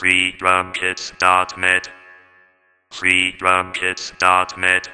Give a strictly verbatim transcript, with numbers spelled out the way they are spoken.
free drum kits dot net, free drum kits dot net.